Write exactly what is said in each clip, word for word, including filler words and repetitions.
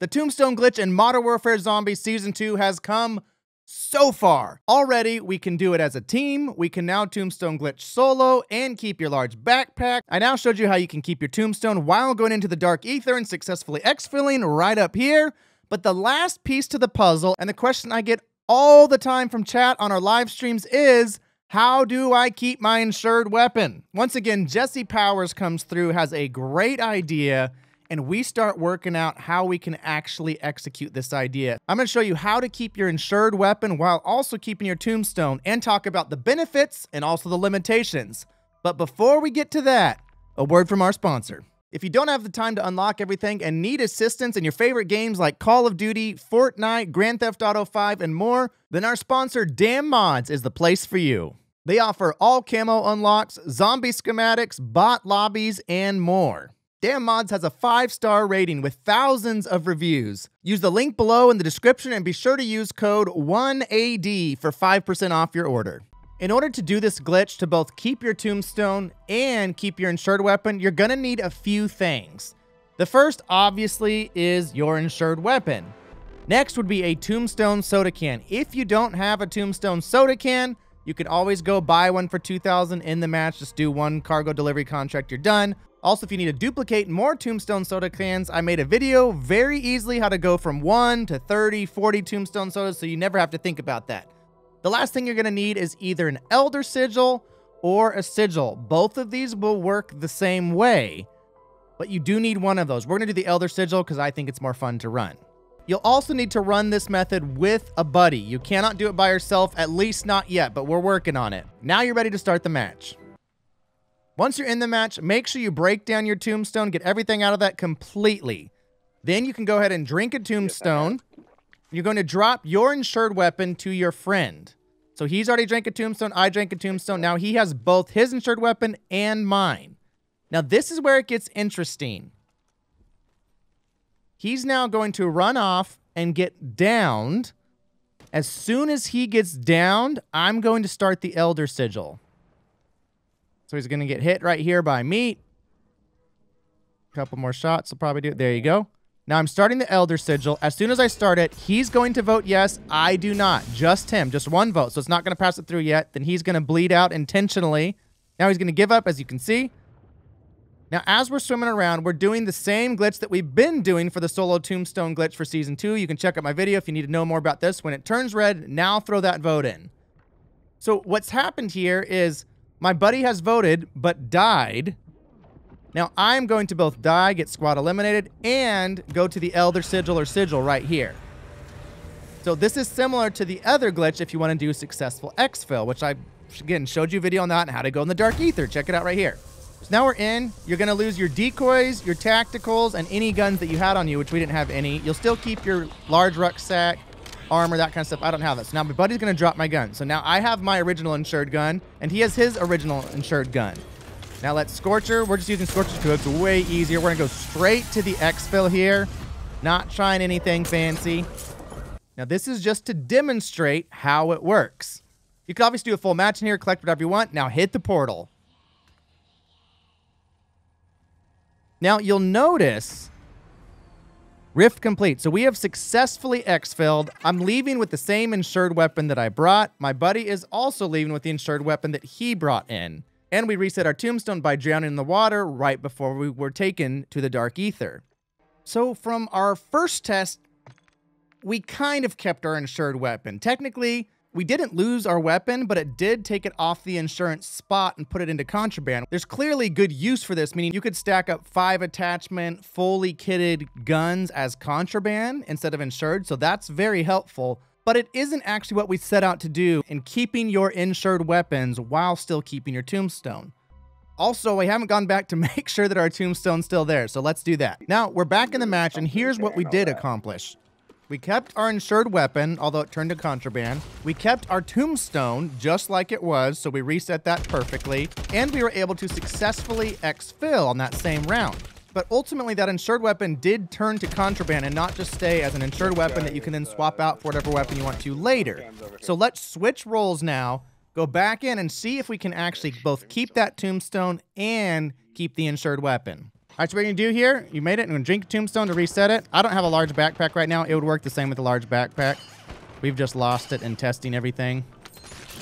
The Tombstone glitch in Modern Warfare Zombies Season two has come so far. Already, we can do it as a team. We can now Tombstone glitch solo and keep your large backpack. I now showed you how you can keep your Tombstone while going into the Dark Aether and successfully exfilling right up here. But the last piece to the puzzle, and the question I get all the time from chat on our live streams is, how do I keep my insured weapon? Once again, Jesse Powers comes through, has a great idea, and we start working out how we can actually execute this idea. I'm gonna show you how to keep your insured weapon while also keeping your Tombstone and talk about the benefits and also the limitations. But before we get to that, a word from our sponsor. If you don't have the time to unlock everything and need assistance in your favorite games like Call of Duty, Fortnite, Grand Theft Auto five, and more, then our sponsor, Damn Mods, is the place for you. They offer all camo unlocks, zombie schematics, bot lobbies, and more. Damn Mods has a five star rating with thousands of reviews. Use the link below in the description and be sure to use code one A D for five percent off your order. In order to do this glitch to both keep your Tombstone and keep your insured weapon, you're gonna need a few things. The first, obviously, is your insured weapon. Next would be a Tombstone soda can. If you don't have a Tombstone soda can, you can always go buy one for two thousand dollars in the match. Just do one cargo delivery contract, you're done. Also, if you need to duplicate more Tombstone soda cans, I made a video very easily how to go from one to thirty, forty Tombstone sodas, so you never have to think about that. The last thing you're gonna need is either an Elder Sigil or a Sigil. Both of these will work the same way, but you do need one of those. We're gonna do the Elder Sigil because I think it's more fun to run. You'll also need to run this method with a buddy. You cannot do it by yourself, at least not yet, but we're working on it. Now you're ready to start the match. Once you're in the match, make sure you break down your Tombstone, get everything out of that completely. Then you can go ahead and drink a Tombstone. You're going to drop your insured weapon to your friend. So he's already drank a Tombstone, I drank a Tombstone. Now he has both his insured weapon and mine. Now this is where it gets interesting. He's now going to run off and get downed. As soon as he gets downed, I'm going to start the Elder Sigil. So he's going to get hit right here by me. A couple more shots will probably do it. There you go. Now I'm starting the Elder Sigil. As soon as I start it, he's going to vote yes, I do not. Just him, just one vote, so it's not gonna pass it through yet. Then he's gonna bleed out intentionally. Now he's gonna give up, as you can see. Now as we're swimming around, we're doing the same glitch that we've been doing for the solo Tombstone glitch for season two. You can check out my video if you need to know more about this. When it turns red, now throw that vote in. So what's happened here is my buddy has voted, but died. Now, I'm going to both die, get squad eliminated, and go to the Elder Sigil or Sigil right here. So this is similar to the other glitch if you want to do successful exfil, which I, again, showed you a video on that and how to go in the Dark Aether. Check it out right here. So now we're in. You're going to lose your decoys, your tacticals, and any guns that you had on you, which we didn't have any. You'll still keep your large rucksack, armor, that kind of stuff. I don't have that. So now my buddy's going to drop my gun. So now I have my original insured gun, and he has his original insured gun. Now let's Scorcher. We're just using Scorcher two. It's way easier. We're gonna go straight to the exfil here. Not trying anything fancy. Now this is just to demonstrate how it works. You can obviously do a full match in here, collect whatever you want. Now hit the portal. Now you'll notice Rift complete. So we have successfully exfilled. I'm leaving with the same insured weapon that I brought. My buddy is also leaving with the insured weapon that he brought in. And we reset our Tombstone by drowning in the water right before we were taken to the Dark Aether. So from our first test, we kind of kept our insured weapon. Technically, we didn't lose our weapon, but it did take it off the insurance spot and put it into contraband. There's clearly good use for this, meaning you could stack up five attachment, fully kitted guns as contraband instead of insured, so that's very helpful. But it isn't actually what we set out to do in keeping your insured weapons while still keeping your Tombstone. Also, I haven't gone back to make sure that our Tombstone's still there, so let's do that. Now, we're back in the match, and here's what we did accomplish. We kept our insured weapon, although it turned to contraband. We kept our Tombstone just like it was, so we reset that perfectly, and we were able to successfully exfil on that same round. But ultimately, that insured weapon did turn to contraband and not just stay as an insured weapon that you can then swap out for whatever weapon you want to later. So let's switch roles now, go back in and see if we can actually both keep that Tombstone and keep the insured weapon. Alright, so what you're gonna do here, you made it, I'm gonna drink a tombstone to reset it. I don't have a large backpack right now. It would work the same with a large backpack. We've just lost it in testing everything.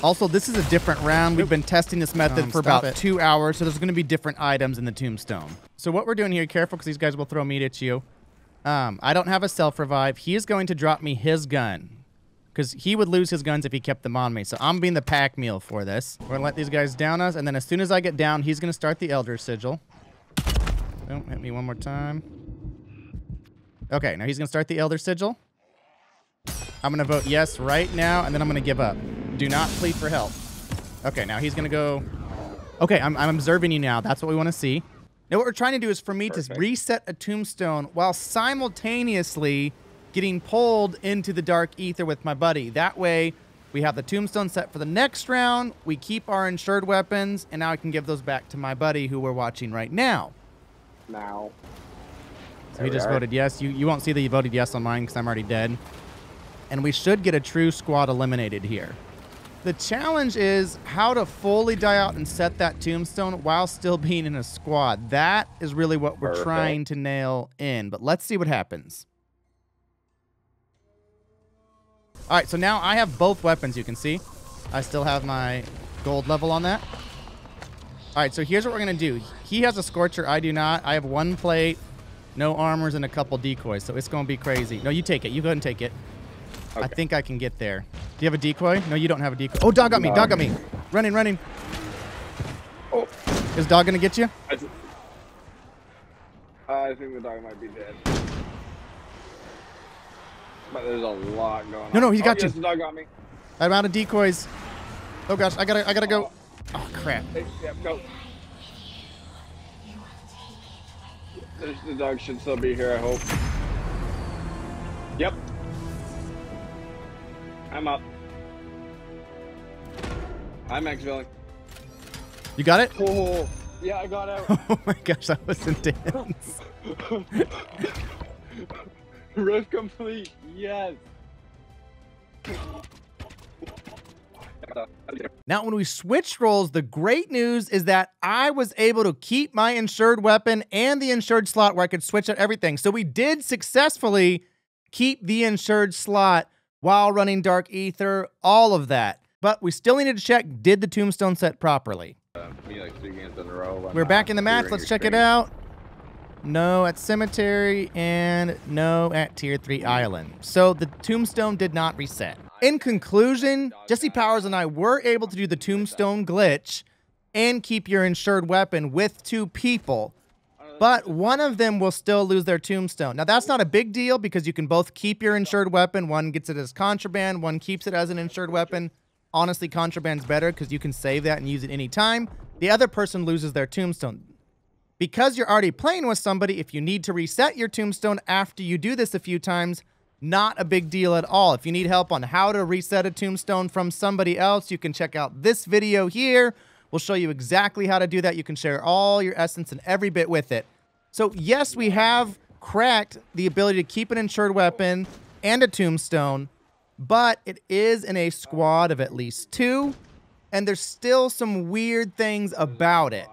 Also, this is a different round. We've been testing this method um, for about it. two hours, so there's gonna be different items in the tombstone. So what we're doing here, careful, because these guys will throw meat at you. Um, I don't have a self-revive. He is going to drop me his gun, because he would lose his guns if he kept them on me. So I'm being the pack meal for this. We're gonna let these guys down us, and then as soon as I get down, he's gonna start the Elder Sigil. Oh, hit me one more time. Okay, now he's gonna start the Elder Sigil. I'm gonna vote yes right now, and then I'm gonna give up. Do not plead for help. Okay, now he's gonna go. Okay, I'm, I'm observing you now. That's what we wanna see. Now what we're trying to do is for me Perfect. to reset a tombstone while simultaneously getting pulled into the Dark Aether with my buddy. That way, we have the tombstone set for the next round, we keep our insured weapons, and now I can give those back to my buddy who we're watching right now. Now. So he just are. voted yes. You you won't see that you voted yes on mine because I'm already dead. And we should get a true squad eliminated here. The challenge is how to fully die out and set that tombstone while still being in a squad. That is really what we're Perfect. trying to nail in. But let's see what happens. All right, so now I have both weapons, you can see. I still have my gold level on that. All right, so here's what we're gonna do. He has a Scorcher, I do not. I have one plate, no armors, and a couple decoys, so it's gonna be crazy. No, you take it, you go ahead and take it. Okay. I think I can get there. Do you have a decoy? No, you don't have a decoy. Oh, dog got me, dog got me. Running, running. Oh. Is dog gonna get you? I, just, I think the dog might be dead. But there's a lot going on. No, no, he's got oh, you. Yes, the dog got me. I'm out of decoys. Oh gosh, I gotta, I gotta go. Oh. Oh, crap. Yeah, no. The dog should still be here, I hope. Yep. I'm up. I'm exfilling. You got it? Oh, yeah, I got out. Oh my gosh, that was intense. Rift complete, yes. Now, when we switched roles, the great news is that I was able to keep my insured weapon and the insured slot where I could switch out everything. So we did successfully keep the insured slot while running Dark Aether, all of that. But we still needed to check, did the tombstone set properly? Uh, we like three games in a row. We're back in the match, let's check it out. No at Cemetery and no at Tier three Island. So the tombstone did not reset. In conclusion, Jesse Powers and I were able to do the tombstone glitch and keep your insured weapon with two people, but one of them will still lose their tombstone. Now that's not a big deal because you can both keep your insured weapon. One gets it as contraband, one keeps it as an insured weapon. Honestly, contraband's better because you can save that and use it any time. The other person loses their tombstone. Because you're already playing with somebody, if you need to reset your tombstone after you do this a few times, not a big deal at all. If you need help on how to reset a tombstone from somebody else, you can check out this video here. We'll show you exactly how to do that. You can share all your essence and every bit with it. So yes, we have cracked the ability to keep an insured weapon and a tombstone, but it is in a squad of at least two, and there's still some weird things about it.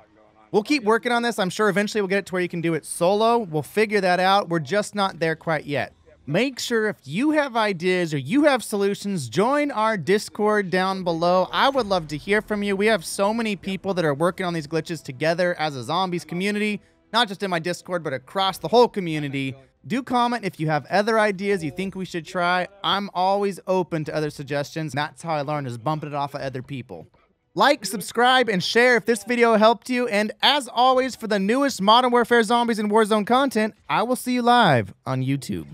We'll keep working on this. I'm sure eventually we'll get it to where you can do it solo. We'll figure that out. We're just not there quite yet. Make sure if you have ideas or you have solutions, join our Discord down below. I would love to hear from you. We have so many people that are working on these glitches together as a zombies community, not just in my Discord, but across the whole community. Do comment if you have other ideas you think we should try. I'm always open to other suggestions. That's how I learned, is bumping it off of other people. Like, subscribe, and share if this video helped you. And as always, for the newest Modern Warfare Zombies and Warzone content, I will see you live on YouTube.